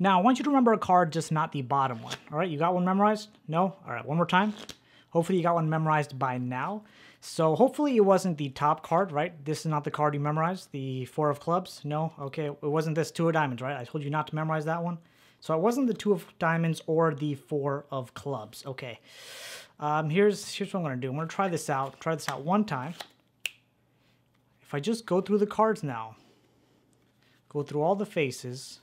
Now, I want you to remember a card, just not the bottom one. All right, you got one memorized? No? All right, one more time. Hopefully you got one memorized by now. So hopefully it wasn't the top card, right? This is not the card you memorized, the four of clubs. No? Okay, it wasn't this two of diamonds, right? I told you not to memorize that one. So it wasn't the two of diamonds or the four of clubs. Okay, here's what I'm going to do. I'm going to try this out one time. If I just go through the cards now, go through all the faces,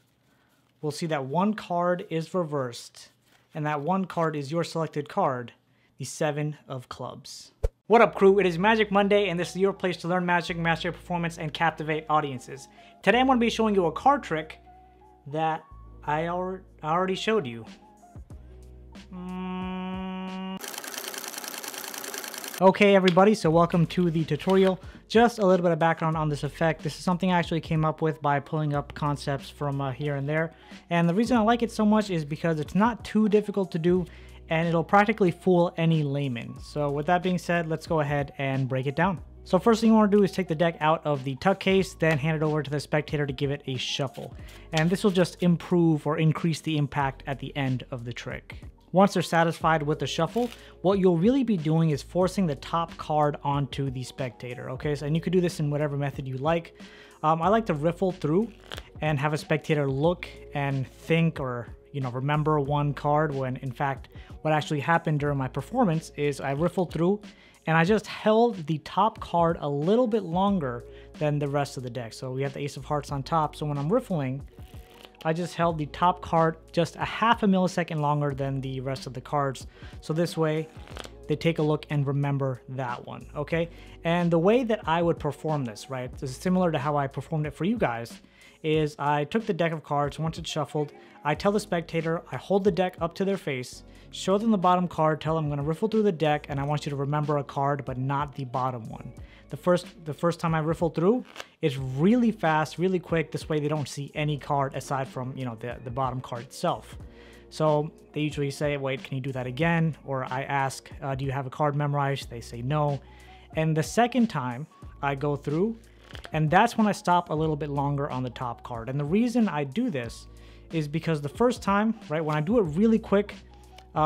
we'll see that one card is reversed, and that one card is your selected card, the seven of clubs. What up, crew? It is Magic Monday, and this is your place to learn magic, master your performance, and captivate audiences. Today I'm going to be showing you a card trick that I already showed you. Okay, everybody, so welcome to the tutorial. Just a little bit of background on this effect. This is something I actually came up with by pulling up concepts from here and there. And the reason I like it so much is because it's not too difficult to do, and it'll practically fool any layman. So with that being said, let's go ahead and break it down. So first thing you want to do is take the deck out of the tuck case, then hand it over to the spectator to give it a shuffle. And this will just improve or increase the impact at the end of the trick. Once they're satisfied with the shuffle, what you'll really be doing is forcing the top card onto the spectator, okay? So, and you could do this in whatever method you like. I like to riffle through and have a spectator look and think, or, you know, remember one card, when in fact what actually happened during my performance is I riffled through and I just held the top card a little bit longer than the rest of the deck. So we have the Ace of Hearts on top, so when I'm riffling, I just held the top card just a half a millisecond longer than the rest of the cards. So this way they take a look and remember that one, okay? And the way that I would perform this, right, this is similar to how I performed it for you guys, is I took the deck of cards, once it's shuffled, I tell the spectator, I hold the deck up to their face, show them the bottom card, tell them I'm gonna riffle through the deck and I want you to remember a card, but not the bottom one. The first time I riffle through, it's really fast, really quick. This way they don't see any card aside from, you know, the bottom card itself. So they usually say, wait, can you do that again? Or I ask, do you have a card memorized? They say no. And the second time I go through, and that's when I stop a little bit longer on the top card. And the reason I do this is because the first time, right, when I do it really quick,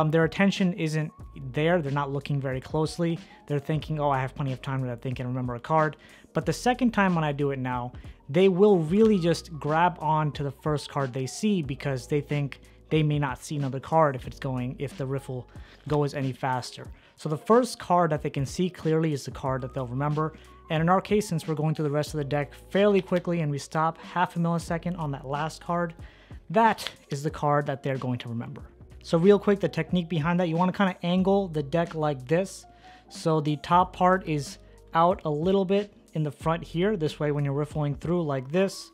their attention isn't there. They're not looking very closely. They're thinking, oh, I have plenty of time to think and remember a card. But the second time when I do it now, they will really just grab on to the first card they see because they think they may not see another card if the riffle goes any faster. So the first card that they can see clearly is the card that they'll remember. And in our case, since we're going through the rest of the deck fairly quickly and we stop half a millisecond on that last card, that is the card that they're going to remember. So real quick, the technique behind that, you want to kind of angle the deck like this. So the top part is out a little bit in the front here. This way, when you're riffling through like this,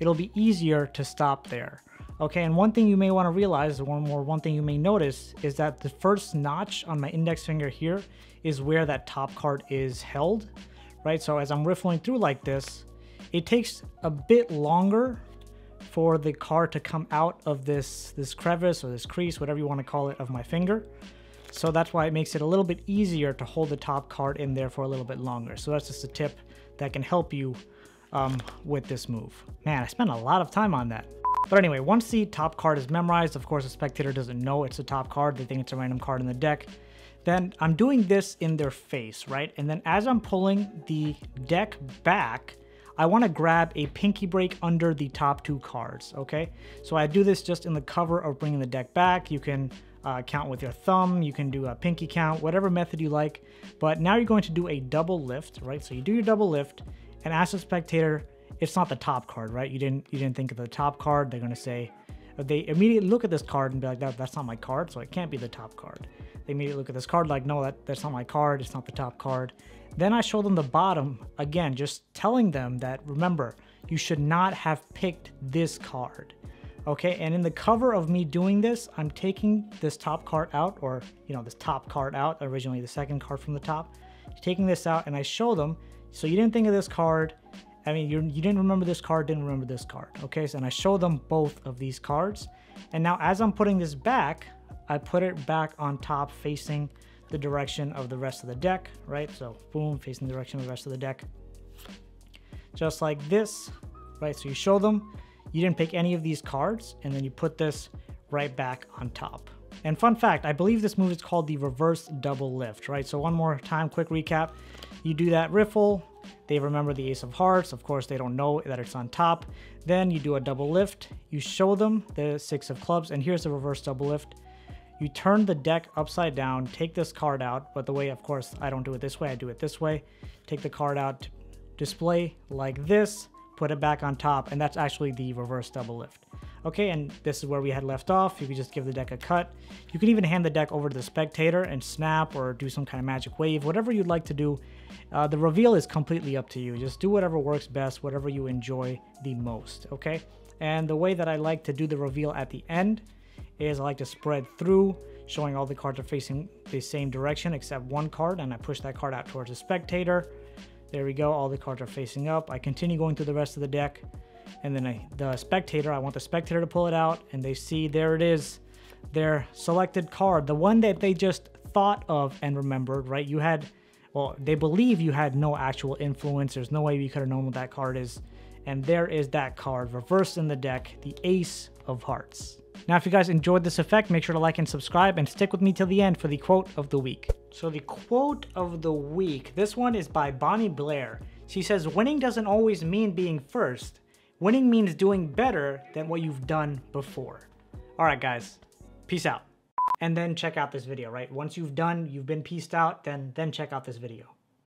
it'll be easier to stop there. Okay, and one thing you may want to realize, one thing you may notice, is that the first notch on my index finger here is where that top card is held, right? So as I'm riffling through like this, it takes a bit longer for the card to come out of this crevice or this crease, whatever you want to call it, of my finger. So that's why it makes it a little bit easier to hold the top card in there for a little bit longer. So that's just a tip that can help you with this move. Man, I spent a lot of time on that. But anyway, once the top card is memorized, of course the spectator doesn't know it's a top card, they think it's a random card in the deck. Then I'm doing this in their face, right? And then as I'm pulling the deck back, I want to grab a pinky break under the top two cards, okay? So I do this just in the cover of bringing the deck back. You can count with your thumb, you can do a pinky count, whatever method you like. But now you're going to do a double lift, right? So you do your double lift and ask the spectator, it's not the top card, right? You didn't think of the top card. They're going to say, they immediately look at this card and be like, that's not my card, so it can't be the top card. They immediately look at this card like, no, that's not my card, it's not the top card. Then I show them the bottom, again, just telling them that, remember, you should not have picked this card, okay? And in the cover of me doing this, I'm taking this top card out, or, you know, this top card out, originally the second card from the top, taking this out, and I show them, so you didn't think of this card, I mean, you didn't remember this card, didn't remember this card, okay? So, and I show them both of these cards, and now as I'm putting this back, I put it back on top facing the direction of the rest of the deck, right? So boom, facing the direction of the rest of the deck. Just like this, right? So you show them, You didn't pick any of these cards, and then you put this right back on top. And fun fact, I believe this move is called the reverse double lift, right? So one more time, quick recap. You do that riffle, they remember the ace of hearts. Of course, they don't know that it's on top. Then you do a double lift. You show them the six of clubs, and here's the reverse double lift. You turn the deck upside down, take this card out, but the way, of course, I don't do it this way, I do it this way. Take the card out, display like this, put it back on top, and that's actually the reverse double lift. Okay, and this is where we had left off. You could just give the deck a cut. You can even hand the deck over to the spectator and snap or do some kind of magic wave, whatever you'd like to do. The reveal is completely up to you. Just do whatever works best, whatever you enjoy the most, okay? And the way that I like to do the reveal at the end is I like to spread through, showing all the cards are facing the same direction except one card, and I push that card out towards the spectator. There we go, all the cards are facing up. I continue going through the rest of the deck, and then the spectator, I want the spectator to pull it out, and they see, there it is, their selected card, the one that they just thought of and remembered, right? You had, well, they believe you had no actual influence. There's no way you could have known what that card is. And there is that card reversed in the deck, the ace of hearts. Now, if you guys enjoyed this effect, make sure to like and subscribe and stick with me till the end for the quote of the week. So the quote of the week, this one is by Bonnie Blair. She says, winning doesn't always mean being first. Winning means doing better than what you've done before. All right, guys, peace out. And then check out this video, right? Once you've been peaced out, then check out this video.